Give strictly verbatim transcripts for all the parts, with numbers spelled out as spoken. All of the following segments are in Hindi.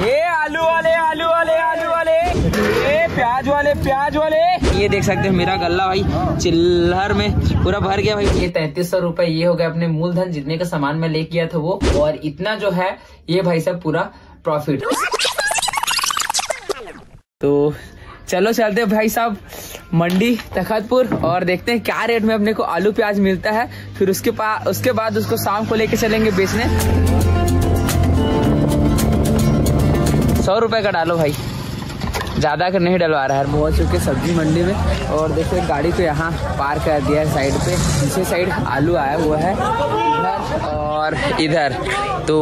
ये आलू वाले आलू वाले आलू वाले, ये प्याज वाले प्याज वाले। ये देख सकते हो मेरा गल्ला भाई चिल्लर में पूरा भर गया भाई। ये तैतीस सौ रूपये ये हो गया अपने मूलधन जितने का सामान मैं ले किया था वो, और इतना जो है ये भाई साहब पूरा प्रॉफिट। तो चलो चलते भाई साहब मंडी तखतपुर और देखते हैं क्या रेट में अपने को आलू प्याज मिलता है, फिर उसके पास उसके बाद उसको शाम को लेके चलेंगे बेचने। सौ रुपए का डालो भाई, ज़्यादा का नहीं डलवा रहा है। पहुँच चुके सब्जी मंडी में और देखो गाड़ी को यहाँ पार कर दिया है साइड पे, पीछे साइड आलू आया हुआ है इधर और इधर। तो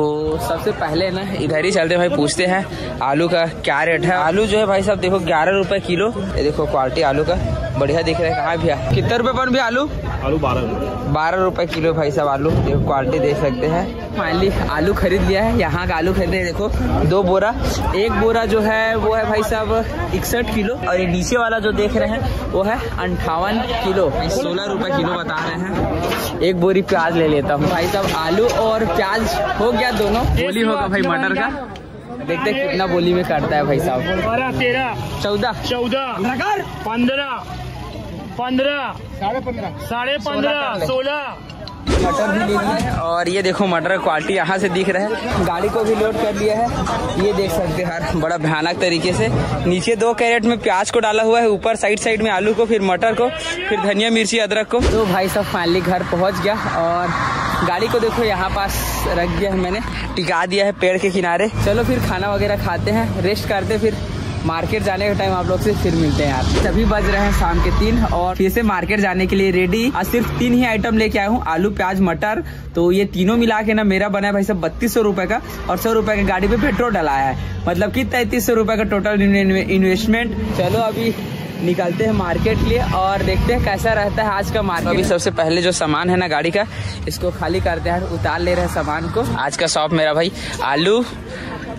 सबसे पहले ना इधर ही चलते भाई, पूछते हैं आलू का क्या रेट है। आलू जो है भाई साहब देखो ग्यारह रुपये किलो, ये देखो क्वालिटी आलू का बढ़िया दिख रहा है। कहाँ भैया कितने रुपये पर भी आलू? आलू बारह बारह रुपये किलो भाई साहब आलू, देखो क्वालिटी देख सकते हैं। फाइनली आलू खरीद लिया है, यहाँ का आलू खरीदे देखो दो बोरा, एक बोरा जो है वो है भाई साहब इकसठ किलो और ये नीचे वाला जो देख रहे हैं वो है अंठावन किलो, सोलह रुपये किलो बता रहे हैं। एक बोरी प्याज ले लेता हूँ भाई साहब, आलू और प्याज हो गया दोनों, बोली होगा भाई मटर का, देखते कितना बोली में काटता है भाई साहब। बारह तेरह चौदह चौदह पंद्रह पंद्रह साढ़े पंद्रह साढ़े पंद्रह सोलह मटर भी ले लिया है। और ये देखो मटर क्वालिटी यहाँ से दिख रहा है। गाड़ी को भी लोड कर लिया है, ये देख सकते हैं हर बड़ा भयानक तरीके से। नीचे दो कैरेट में प्याज को डाला हुआ है, ऊपर साइड साइड में आलू को, फिर मटर को, फिर धनिया मिर्ची अदरक को। तो भाई साहब फाइनली घर पहुँच गया और गाड़ी को देखो यहाँ पास रख दिया है मैंने, टिका दिया है पेड़ के किनारे। चलो फिर खाना वगैरह खाते हैं, रेस्ट करते, फिर मार्केट जाने का टाइम आप लोग से फिर मिलते हैं यार। सभी बज रहे हैं शाम के तीन और फिर से मार्केट जाने के लिए रेडी। आज सिर्फ तीन ही आइटम लेके आया हूँ, आलू प्याज मटर। तो ये तीनों मिला के ना मेरा बना है भाई साहब बत्तीस सौ रुपए का, और सौ रुपए की गाड़ी पे पेट्रोल डलाया है, मतलब कि तैतीस सौ रुपए का टोटल इन्वेस्टमेंट। चलो अभी निकलते हैं मार्केट के लिए और देखते हैं कैसा रहता है आज का मार्केट। अभी सबसे पहले जो सामान है ना गाड़ी का, इसको खाली करते हैं, उतार ले रहे हैं सामान को। आज का शॉप मेरा भाई आलू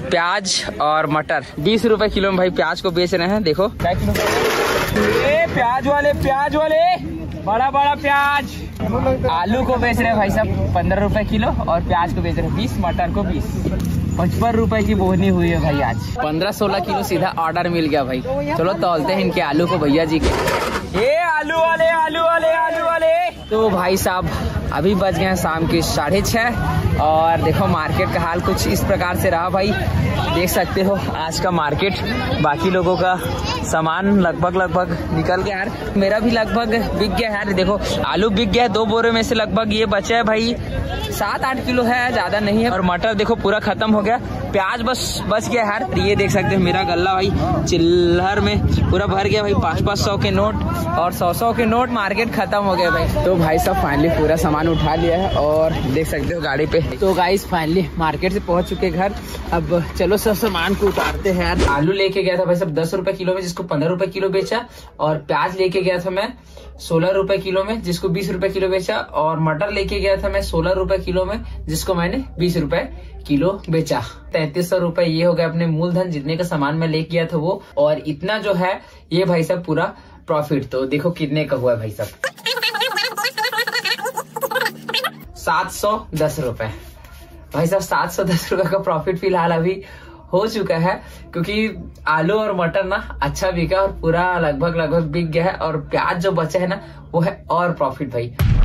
प्याज और मटर बीस रुपए किलो में भाई प्याज को बेच रहे हैं। देखो ये प्याज वाले प्याज वाले बड़ा बड़ा प्याज। आलू को बेच रहे हैं भाई साहब पंद्रह रुपए किलो और प्याज को बेच रहे हैं बीस, मटर को बीस। पचपन रुपए की बोहनी हुई है भाई आज, पंद्रह सोलह किलो सीधा ऑर्डर मिल गया भाई। चलो तौलते हैं इनके आलू को भैया जी के। ये आलू वाले आलू वाले आलू वाले। तो भाई साहब अभी बज गए हैं शाम के साढ़े छः और देखो मार्केट का हाल कुछ इस प्रकार से रहा भाई, देख सकते हो आज का मार्केट। बाकी लोगों का सामान लगभग लगभग निकल गया यार, मेरा भी लगभग बिक गया यार। देखो आलू बिक गया है दो बोरे में से लगभग, ये बचा है भाई सात आठ किलो है, ज़्यादा नहीं है। और मटर देखो पूरा खत्म हो गया, प्याज बस बच गया यार। ये देख सकते हैं मेरा गल्ला भाई चिल्लर में पूरा भर गया भाई, पाँच पाँच सौ के नोट और सौ सौ के नोट, मार्केट खत्म हो गया भाई। तो भाई साहब फाइनली पूरा सामान उठा लिया है और देख सकते हो गाड़ी पे। तो गाइस फाइनली मार्केट से पहुंच चुके घर, अब चलो सब सामान को उतारते हैं यार। आलू लेके गया था भाई साहब दस रुपए किलो में, जिसको पंद्रह रुपए किलो बेचा, और प्याज लेके गया था मैं सोलह रुपए किलो में, जिसको बीस रुपए किलो बेचा, और मटर लेके गया था मैं सोलह रुपए किलो में, जिसको मैंने बीस रुपए किलो बेचा। तैतीस सौ रूपये ये हो गया अपने मूलधन जितने का सामान मैं लेके गया था वो, और इतना जो है ये भाई साहब पूरा प्रॉफिट। तो देखो कितने का हुआ है भाई साहब, सात सौ दस रुपए भाई साहब, सात सौ दस रुपए का प्रॉफिट फिलहाल अभी हो चुका है, क्योंकि आलू और मटर ना अच्छा बिका और पूरा लगभग लगभग बिक गया है, और प्याज जो बचा है ना वो है और प्रॉफिट भाई।